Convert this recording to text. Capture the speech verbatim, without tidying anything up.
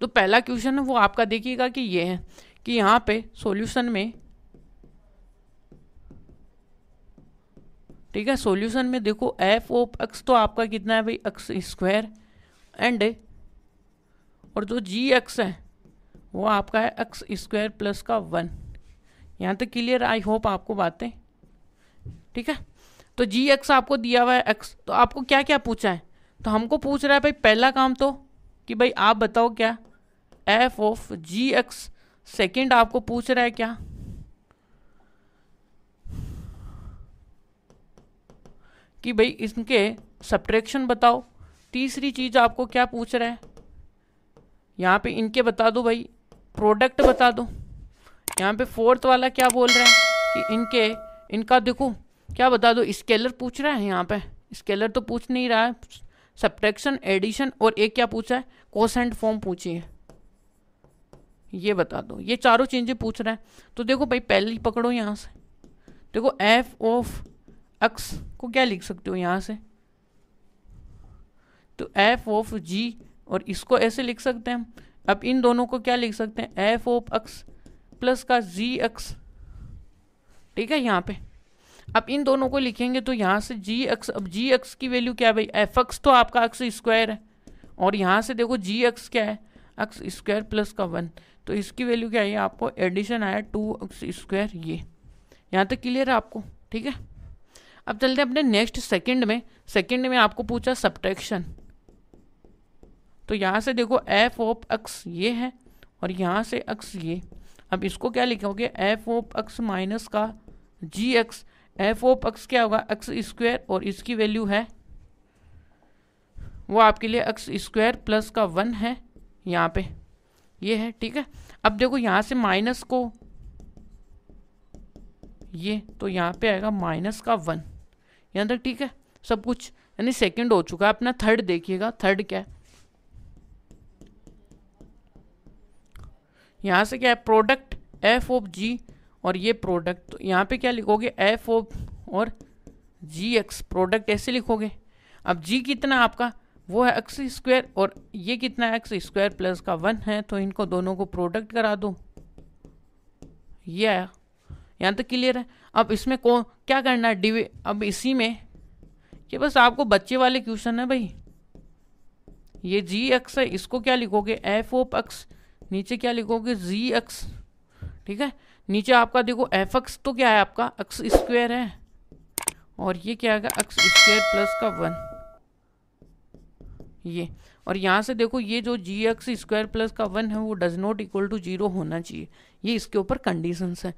तो पहला क्वेश्चन है वो आपका देखिएगा कि ये है कि यहाँ पे सॉल्यूशन में, ठीक है, सॉल्यूशन में देखो एफ ऑफ एक्स तो आपका कितना है भाई एक्स स्क्वायर एंड और जो जी एक्स है वो आपका है एक्स स्क्वायर प्लस का वन। यहाँ तक क्लियर, आई होप आपको बातें, ठीक है। तो जी एक्स आपको दिया हुआ है एक्स, तो आपको क्या क्या पूछा है, तो हमको पूछ रहा है भाई पहला काम तो कि भाई आप बताओ क्या f of g x, second आपको पूछ रहा है क्या कि भाई इसके सब्ट्रैक्शन बताओ, तीसरी चीज आपको क्या पूछ रहा है यहाँ पे इनके बता दो भाई प्रोडक्ट बता दो। यहाँ पे फोर्थ वाला क्या बोल रहा है कि इनके इनका देखो क्या बता दो, स्केलर पूछ रहा है। यहाँ पे स्केलर तो पूछ नहीं रहा है, सब्ट्रैक्शन एडिशन और एक क्या पूछा है कोसेंट फॉर्म पूछी है, ये बता दो। ये चारों चीज़ें पूछ रहा है। तो देखो भाई पहली पकड़ो यहाँ से, देखो एफ ऑफ एक्स को क्या लिख सकते हो यहाँ से, तो एफ ऑफ जी और इसको ऐसे लिख सकते हैं हम। अब इन दोनों को क्या लिख सकते हैं एफ ऑफ एक्स प्लस का जी एक्स, ठीक है। यहाँ पे अब इन दोनों को लिखेंगे तो यहाँ से जी एक्स, अब जी एक्स की वैल्यू क्या है भाई एफ एक्स तो आपका एक्स स्क्वायर है और यहाँ से देखो जी एक्स क्या है एक्स स्क्वायर प्लस का वन, तो इसकी वैल्यू क्या है आपको एडिशन आया टू एक्स स्क्वायर। ये यहाँ तक क्लियर है आपको, ठीक है। अब चलते हैं अपने नेक्स्ट सेकंड में। सेकंड में आपको पूछा सब्ट्रैक्शन, तो यहाँ से देखो एफ ऑफ एक्स ये है और यहाँ से एक्स ये, अब इसको क्या लिखोगे एफ ऑफ एक्स माइनस का g x, f of x क्या होगा एक्स स्क्वायर और इसकी वैल्यू है वो आपके लिए एक्स स्क्वायर प्लस का वन है यहाँ पे ये है, ठीक है। अब देखो यहाँ से माइनस को ये, तो यहाँ पे आएगा माइनस का वन, यहाँ तक ठीक है सब कुछ, यानी सेकंड हो चुका है अपना। थर्ड देखिएगा, थर्ड क्या है यहाँ से क्या है प्रोडक्ट एफ ऑफ जी और ये प्रोडक्ट, तो यहाँ पे क्या लिखोगे एफ ऑफ और जी एक्स प्रोडक्ट ऐसे लिखोगे। अब जी कितना आपका वो है एक्स स्क्वायर और ये कितना है एक्स स्क्वायर प्लस का वन है, तो इनको दोनों को प्रोडक्ट करा दो, ये आया। यहाँ तक क्लियर है। अब इसमें कौन क्या करना है डिवी, अब इसी में ये बस आपको बच्चे वाले क्वेश्चन है भाई। ये जी एक्स है, इसको क्या लिखोगे एफ ऑफ एक्स, नीचे क्या लिखोगे जी एक्स, ठीक है। नीचे आपका देखो एफ एक्स तो क्या है आपका एक्स स्क्वायर है और ये क्या है एक्स स्क्वायर प्लस का वन ये, और यहाँ से देखो ये जो जी एक्स स्क्वायर प्लस का वन है वो does not equal to zero होना चाहिए, ये इसके ऊपर कंडीशंस है।